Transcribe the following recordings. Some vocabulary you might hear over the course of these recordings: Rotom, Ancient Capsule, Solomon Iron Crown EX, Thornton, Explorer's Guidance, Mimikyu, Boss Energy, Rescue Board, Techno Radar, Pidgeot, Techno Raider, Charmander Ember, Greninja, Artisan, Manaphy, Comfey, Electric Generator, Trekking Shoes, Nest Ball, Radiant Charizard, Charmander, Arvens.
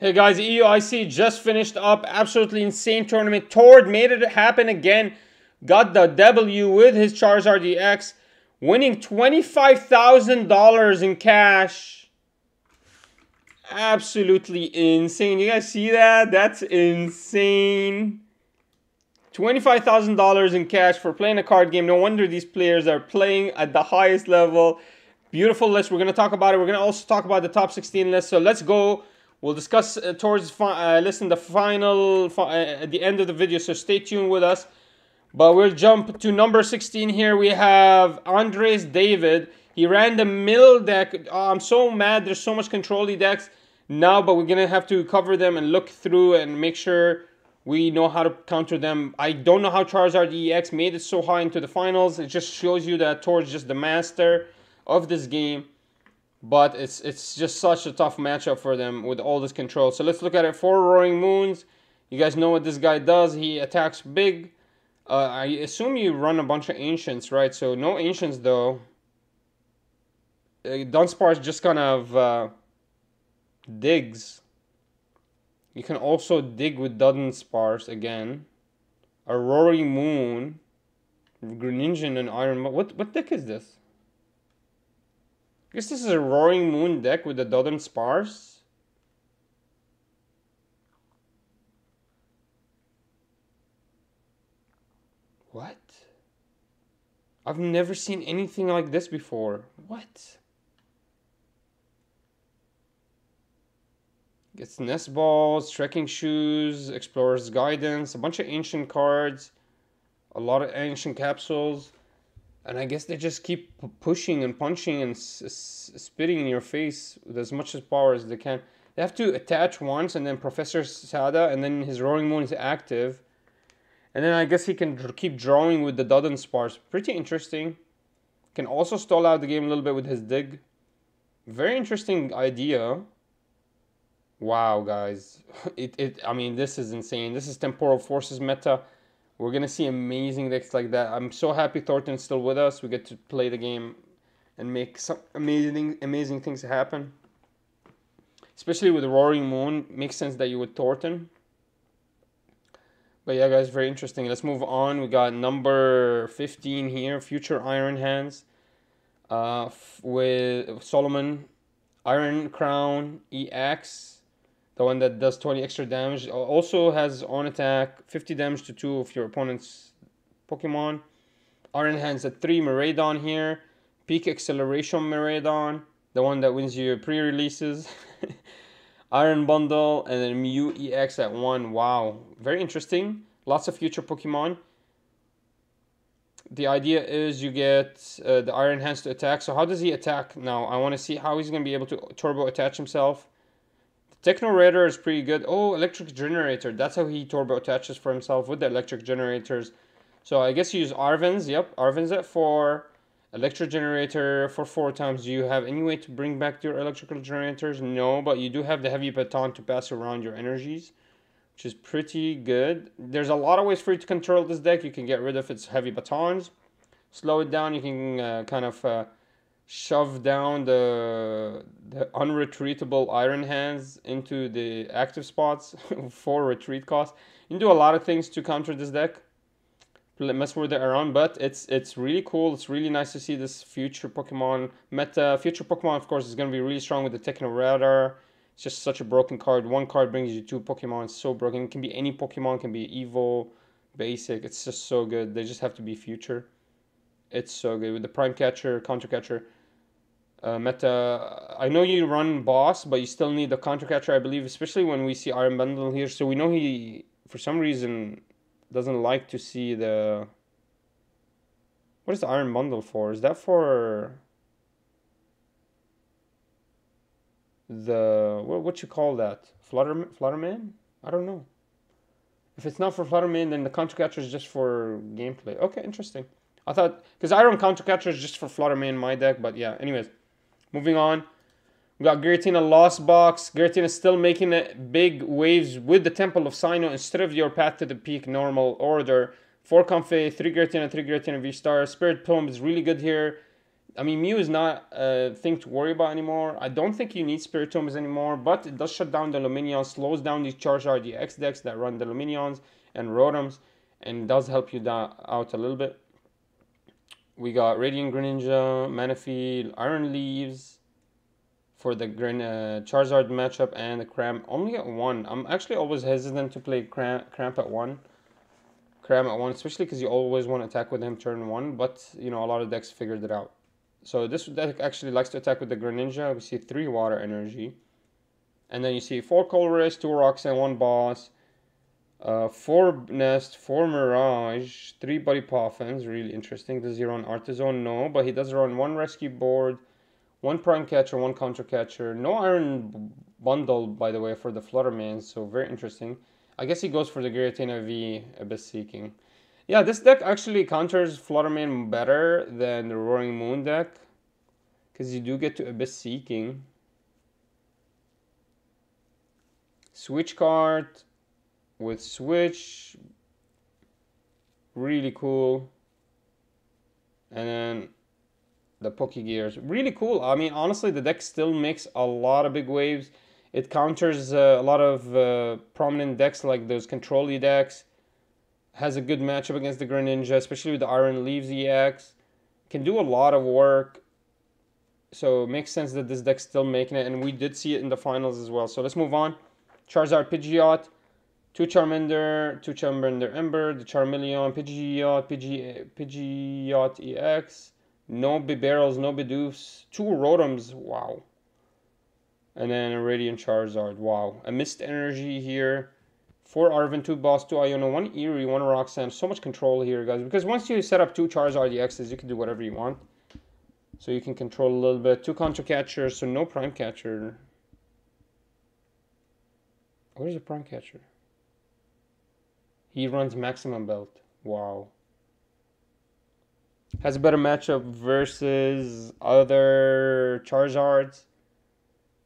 Hey guys, EUIC just finished up. Absolutely insane tournament. Tord made it happen again. Got the W with his Charizard EX. Winning $25,000 in cash. Absolutely insane. You guys see that? That's insane. $25,000 in cash for playing a card game. No wonder these players are playing at the highest level. Beautiful list. We're going to talk about it. We're going to also talk about the top 16 list. So let's go. We'll discuss towards listen the final at the end of the video, so stay tuned with us. But we'll jump to number 16 here. We have Andres David. He ran the mill deck. Oh, I'm so mad. There's so much control-y decks now, but we're going to have to cover them and look through and make sure we know how to counter them. I don't know how Charizard EX made it so high into the finals. It just shows you that Tord's just the master of this game. But it's just such a tough matchup for them with all this control. So let's look at it. 4 Roaring Moons. You guys know what this guy does. He attacks big. I assume you run a bunch of Ancients, right? So no Ancients, though. Dunsparce just kind of digs. You can also dig with Dudunsparce again. A Roaring Moon. Greninja and Iron... What deck is this? I guess this is a Roaring Moon deck with the Dudunsparce. What? I've never seen anything like this before. What? Gets Nest Balls, Trekking Shoes, Explorer's Guidance, a bunch of Ancient cards, a lot of Ancient Capsules. And I guess they just keep pushing and punching and spitting in your face with as much power as they can. They have to attach once, and then Professor Sada, and then his Roaring Moon is active. And then I guess he can keep drawing with the Dudunsparce. Pretty interesting. Can also stall out the game a little bit with his dig. Very interesting idea. Wow, guys. I mean, this is insane. This is Temporal Forces meta. We're going to see amazing decks like that. I'm so happy Thornton's still with us. We get to play the game and make some amazing things happen. Especially with Roaring Moon. Makes sense that you would Thornton. But yeah, guys, very interesting. Let's move on. We got number 15 here. Future Iron Hands. With Solomon. Iron Crown EX. The one that does 20 extra damage. Also has on attack 50 damage to 2 of your opponent's Pokemon. Iron Hands at 3. Miraidon here. Peak Acceleration Miraidon. The one that wins you pre-releases. Iron Bundle. And then Mew EX at 1. Wow. Very interesting. Lots of future Pokemon. The idea is you get the Iron Hands to attack. So how does he attack now? I want to see how he's going to be able to turbo attach himself. Techno Raider is pretty good. Oh, Electric Generator. That's how he turbo attaches for himself with the Electric Generators. So I guess you use Arvens. Yep, Arvens at 4. Electric Generator for 4 times. Do you have any way to bring back your Electrical Generators? No, but you do have the Heavy Baton to pass around your energies, which is pretty good. There's a lot of ways for you to control this deck. You can get rid of its Heavy Batons. Slow it down. You can kind of... shove down the unretreatable Iron Hands into the active spots for retreat cost. You can do a lot of things to counter this deck. Mess with it around, but it's really cool. It's really nice to see this future Pokemon meta. Future Pokemon, of course, is going to be really strong with the Techno Radar. It's just such a broken card. One card brings you 2 Pokemon. It's so broken. It can be any Pokemon. It can be Evo, Basic. It's just so good. They just have to be future. It's so good. With the Prime Catcher, Counter Catcher. Meta, I know you run Boss, but you still need the Counter Catcher, I believe, especially when we see Iron Bundle here. So we know he, for some reason, doesn't like to see the... What is the Iron Bundle for? Is that for... the... what you call that? Flutter Mane? I don't know. If it's not for Flutter Mane, then the Counter Catcher is just for gameplay. Okay, interesting. I thought... because Iron Counter Catcher is just for Flutter Mane in my deck, but yeah, anyways. Moving on, we got Giratina Lost Box. Giratina still making big waves with the Temple of Sinnoh instead of your Path to the Peak normal order. 4 Comfey, 3 Giratina V-Star. Spirit Plumb is really good here. I mean, Mew is not a thing to worry about anymore. I don't think you need Spirit Tomes anymore, but it does shut down the Lumineon, slows down these Charizard EX decks that run the Lumineons and Rotoms, and does help you out a little bit. We got Radiant Greninja, Manaphy, Iron Leaves for the Charizard matchup, and the Cram only at 1. I'm actually always hesitant to play Cram at 1. Cram at 1, especially because you always want to attack with him turn 1, but, you know, a lot of decks figured it out. So this deck actually likes to attack with the Greninja. We see 3 Water Energy. And then you see 4 Colorless, 2 Roxanne, 1 Boss, 4 Nest, 4 Mirage, 3 Buddy Poffins. Really interesting. Does he run Artisan? No, but he does run 1 Rescue Board, 1 Prime Catcher, 1 Counter Catcher. No Iron Bundle, by the way, for the Flutter Mane, so very interesting. I guess he goes for the Giratina V, Abyss Seeking. Yeah, this deck actually counters Flutter Mane better than the Roaring Moon deck, because you do get to Abyss Seeking. Switch card with Switch. Really cool. And then the Pokegears. Really cool. I mean, honestly, the deck still makes a lot of big waves. It counters a lot of prominent decks like those Control-y decks. Has a good matchup against the Greninja, especially with the Iron Leaves EX. Can do a lot of work. So it makes sense that this deck's still making it. And we did see it in the finals as well. So let's move on. Charizard Pidgeot. 2 Charmander, 2 Charmander Ember, the Charmeleon, Pidgeot EX. No Bibarels, no Bidoofs. 2 Rotoms. Wow. And then a Radiant Charizard. Wow. A Mist Energy here. 4 Arvens, 2 Boss, 2 Iono, 1 Eerie, 1 Roxanne. So much control here, guys. Because once you set up 2 Charizard EXs, you can do whatever you want. So you can control a little bit. 2 Counter Catchers, so no Prime Catcher. Where's the Prime Catcher? He runs Maximum Belt. Wow. Has a better matchup versus other Charizards.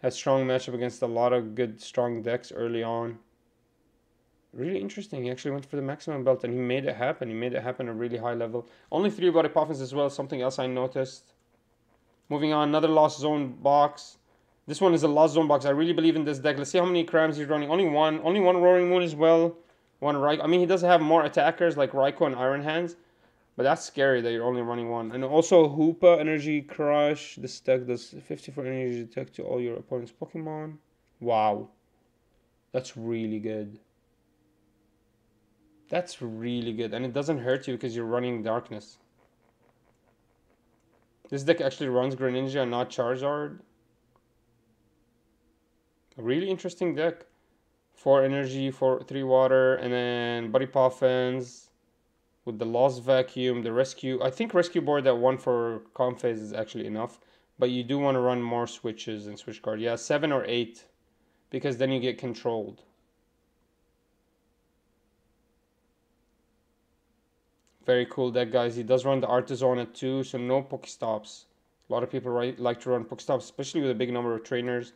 Has strong matchup against a lot of good, strong decks early on. Really interesting. He actually went for the Maximum Belt and he made it happen. He made it happen at a really high level. Only 3 Buddy Poffins as well. Something else I noticed. Moving on. Another Lost Zone box. This one is a Lost Zone box. I really believe in this deck. Let's see how many Crams he's running. Only one Roaring Moon as well. 1 Raikou. I mean, he does have more attackers like Raikou and Iron Hands. But that's scary that you're only running 1. And also Hoopa Energy Crush. This deck does 54 energy attack to all your opponent's Pokemon. Wow. That's really good. That's really good, and it doesn't hurt you because you're running Darkness. This deck actually runs Greninja and not Charizard. A really interesting deck. 4 energy, 3 water, and then Buddy Poffins with the Lost Vacuum, the Rescue. I think Rescue Board that 1 for Calm Phase is actually enough, but you do want to run more switches and switch card. Yeah, 7 or 8, because then you get controlled. Very cool deck, guys. He does run the Artisan at 2, so no Pokestops. A lot of people like to run Pokestops, especially with a big number of trainers.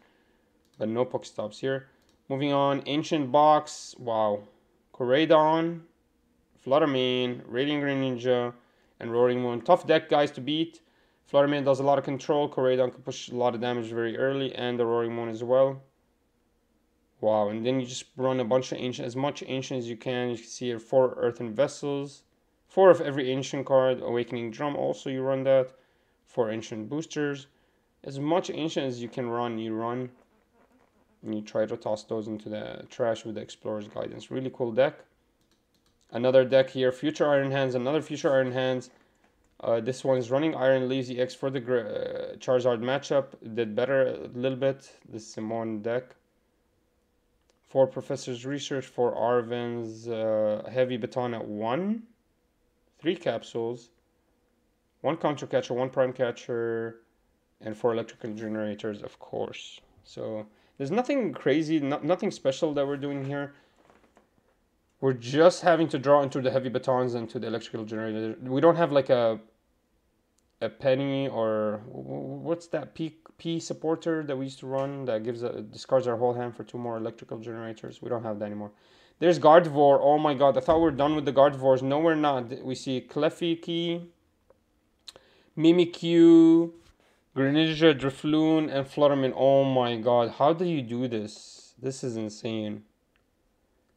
But no Pokestops here. Moving on, Ancient Box. Wow. Corradon, Flutter Mane, Radiant Greninja, and Roaring Moon. Tough deck, guys, to beat. Flutter Mane does a lot of control. Corradon can push a lot of damage very early, and the Roaring Moon as well. Wow, and then you just run a bunch of Ancient, as much Ancient as you can. You can see here 4 Earthen Vessels. 4 of every Ancient card. Awakening Drum, also you run that. 4 Ancient Boosters. As much Ancient as you can run, you run. And you try to toss those into the trash with the Explorer's Guidance. Really cool deck. Another deck here, Future Iron Hands. Another Future Iron Hands. This one's running Iron Leaves EX for the Charizard matchup. Did better a little bit. This Simone deck. 4 Professor's Research, 4 Arvens, Heavy Baton at 1. 3 Capsules, 1 Counter Catcher, 1 Prime Catcher, and 4 Electrical Generators, of course. So there's nothing crazy, nothing special that we're doing here. We're just having to draw into the Heavy Batons and to the Electrical Generator. We don't have like a penny or what's that P supporter that we used to run that gives discards our whole hand for 2 more Electrical Generators. We don't have that anymore. There's Gardevoir. Oh my god, I thought we were done with the Gardevoirs. No, we're not. We see Klefki, Mimikyu, Greninja, Drifloon, and Flutter Mane. Oh my god, how do you do this? This is insane.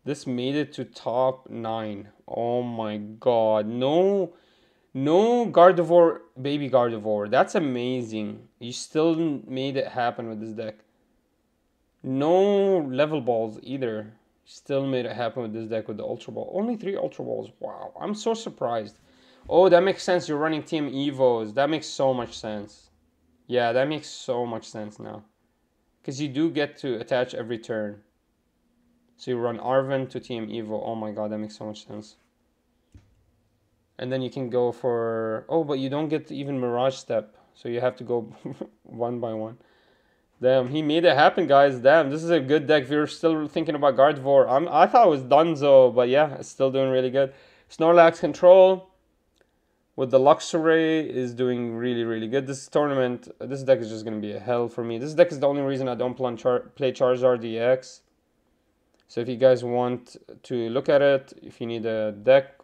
This made it to top 9. Oh my god. No Gardevoir, baby Gardevoir. That's amazing. You still made it happen with this deck. No level balls either. Still made it happen with this deck with the Ultra Ball. Only 3 Ultra Balls. Wow. I'm so surprised. Oh, that makes sense. You're running Team Evos. That makes so much sense. Yeah, that makes so much sense now. Because you do get to attach every turn. So you run Arven to Team Evo. Oh my god, that makes so much sense. And then you can go for... Oh, but you don't get to even Mirage Step. So you have to go one by one. Damn, he made it happen, guys. Damn, this is a good deck. If you're still thinking about Gardevoir. I thought it was Dunzo, but yeah, it's still doing really good. Snorlax Control with the Luxray is doing really, really good. This tournament, this deck is just going to be a hell for me. This deck is the only reason I don't play Charizard EX. So if you guys want to look at it, if you need a deck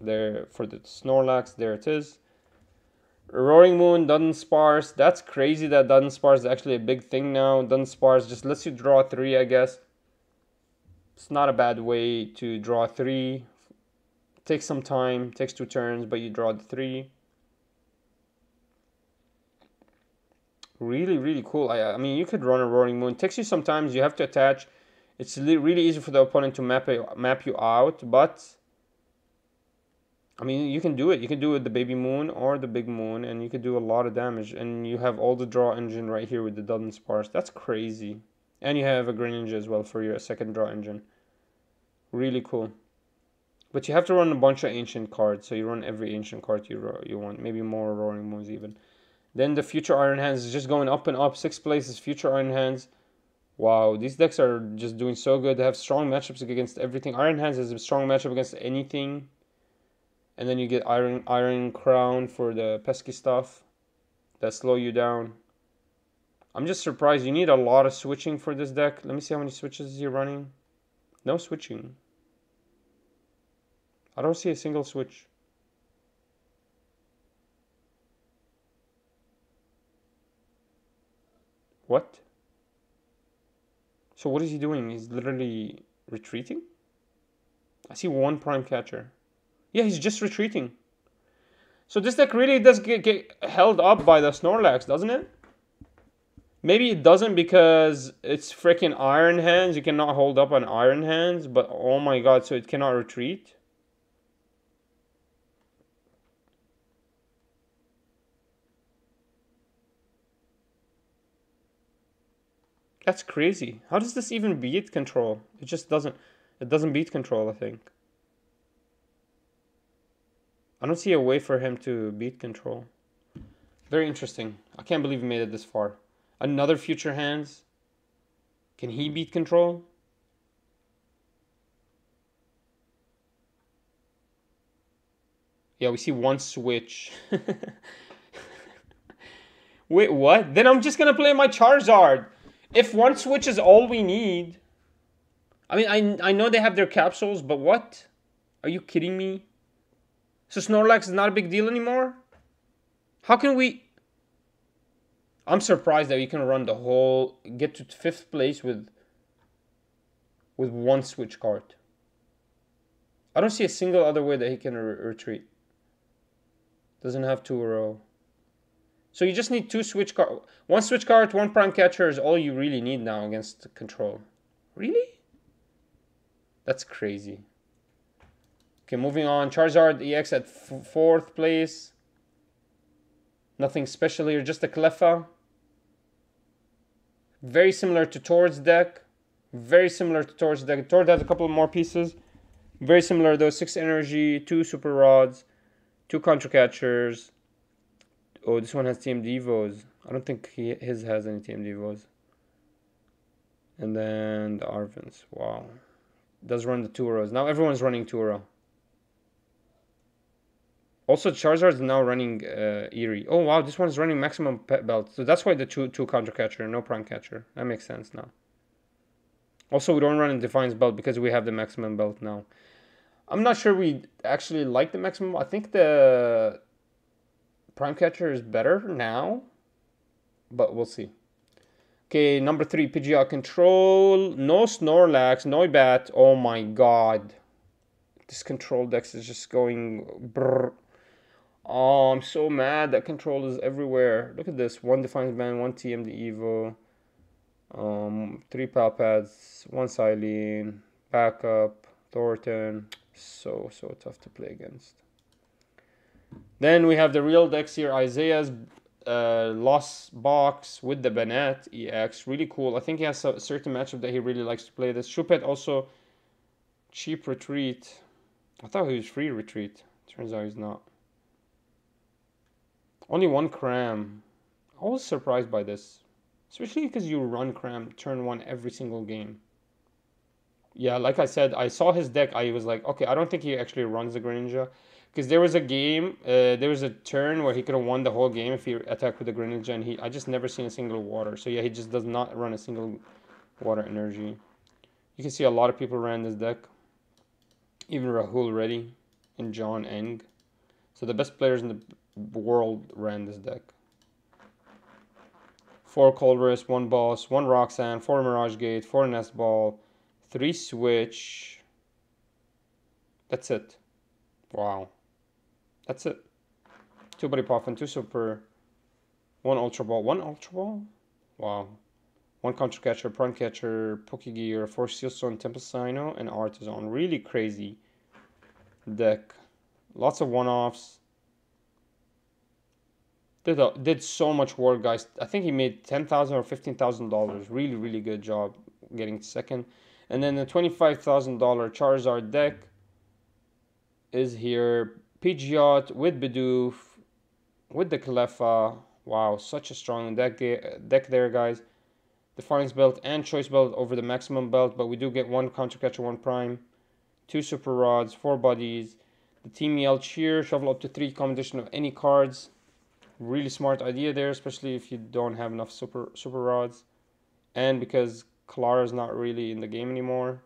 there for the Snorlax, there it is. Roaring Moon, Dunsparce. That's crazy that Dunsparce is actually a big thing now. Dunsparce just lets you draw 3, I guess. It's not a bad way to draw 3. Takes some time, takes 2 turns, but you draw the 3. Really, really cool. I mean, you could run a Roaring Moon. Takes you sometimes. You have to attach. It's really easy for the opponent to map you out, but I mean, you can do it. You can do it with the Baby Moon or the Big Moon, and you can do a lot of damage. And you have all the draw engine right here with the Dunsparce. That's crazy. And you have a Greninja as well for your second draw engine. Really cool. But you have to run a bunch of ancient cards, so you run every ancient card you want. Maybe more Roaring Moons even. Then the Future Iron Hands is just going up and up. 6 places, Future Iron Hands. Wow, these decks are just doing so good. They have strong matchups against everything. Iron Hands has a strong matchup against anything. And then you get Iron Crown for the pesky stuff that slow you down. I'm just surprised. You need a lot of switching for this deck. Let me see how many switches you're running. No switching. I don't see a single switch. What? So what is he doing? He's literally retreating? I see 1 Prime Catcher. Yeah, he's just retreating. So this deck really does get held up by the Snorlax, doesn't it? Maybe it doesn't because it's freaking Iron Hands. You cannot hold up on Iron Hands, but oh my god, so it cannot retreat. That's crazy. How does this even beat control? It just doesn't. It doesn't beat control, I think. I don't see a way for him to beat control. Very interesting. I can't believe he made it this far. Another Future Hands. Can he beat control? Yeah, we see 1 switch. Wait, what? Then I'm just gonna play my Charizard. If 1 switch is all we need... I mean, I know they have their capsules, but what? Are you kidding me? So Snorlax is not a big deal anymore? How can we... I'm surprised that you can run the whole... Get to 5th place with 1 switch card. I don't see a single other way that he can retreat. Doesn't have 2 in a row. So you just need 2 switch card. 1 switch card, 1 Prime Catcher is all you really need now against control. Really? That's crazy. Okay, moving on. Charizard EX at 4th place. Nothing special here, just a Cleffa. Very similar to Tord's deck. Very similar to Tord's deck. Tord has a couple more pieces. Very similar though. 6 energy, 2 super rods, 2 counter catchers. Oh, this one has TM Devos. I don't think his has any TM Devos. And then the Arvens. Wow. Does run the 2 rows. Now everyone's running 2 row. Also, Charizard's now running Eerie. Oh, wow. This one's running maximum pet belt. So that's why the two counter catcher, no prime catcher. That makes sense now. Also, we don't run in Defiance Belt because we have the maximum belt now. I'm not sure we actually like the maximum. I think the Prime Catcher is better now, but we'll see. Okay, number 3, Pidgeot control. No Snorlax, no Bat. Oh my god. This control deck is just going brrr. Oh, I'm so mad. That control is everywhere. Look at this. 1 Defiance Band, 1 TMD Evo. 3 Palpads, 1 Silene, backup, Thornton. So tough to play against. Then we have the real decks here. Isaiah's Lost Box with the Banette EX. Really cool. I think he has a certain matchup that he really likes to play this. Choupette also cheap retreat. I thought he was free retreat. Turns out he's not. Only 1 Cram. I was surprised by this. Especially because you run Cram turn 1 every single game. Yeah, like I said, I saw his deck. I was like, okay, I don't think he actually runs the Greninja. Because there was a game, there was a turn where he could have won the whole game if he attacked with the Greninja. And I just never seen a single water. So yeah, he just does not run a single water energy. You can see a lot of people ran this deck. Even Rahul Reddy and John Eng. So the best players in the world ran this deck. 4 Colress, 1 Boss, 1 Roxanne, 4 Mirage Gate, 4 Nest Ball, 3 Switch. That's it. Wow. That's it. 2 Buddy Poffin, 2 Super, 1 Ultra Ball. 1 Ultra Ball? Wow. 1 Counter Catcher, Prime Catcher, Pokegear, 4 Sealstone, Temple of Sinnoh, and Artisan. Really crazy deck. Lots of one-offs. Did so much work, guys. I think he made $10,000 or $15,000. Really, really good job getting second. And then the $25,000 Charizard deck is here. Pidgeot with Bidoof, with the Cleffa. Wow, such a strong deck there, guys. Defiance Belt and Choice Belt over the Maximum Belt. But we do get 1 Counter Catcher, 1 Prime, 2 Super Rods, 4 Buddies. The Team Yell Cheer, shovel up to 3 combination of any cards. Really smart idea there, especially if you don't have enough super rods, and because Clara's not really in the game anymore.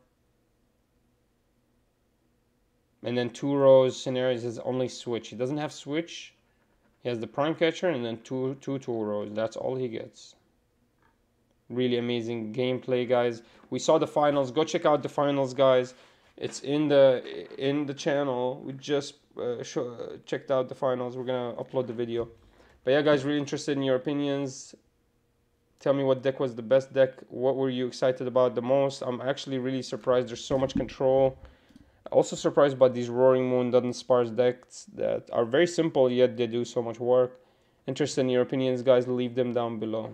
And then 2 rows scenarios is only switch. He doesn't have switch. He has the Prime Catcher and then two rows. That's all he gets. Really amazing gameplay, guys. We saw the finals. Go check out the finals, guys. It's in the channel. We just checked out the finals. We're gonna upload the video. But yeah, guys, really interested in your opinions. Tell me what deck was the best deck. What were you excited about the most? I'm actually really surprised. There's so much control. Also surprised by these Roaring Moon, Dunsparce decks that are very simple, yet they do so much work. Interested in your opinions, guys. Leave them down below.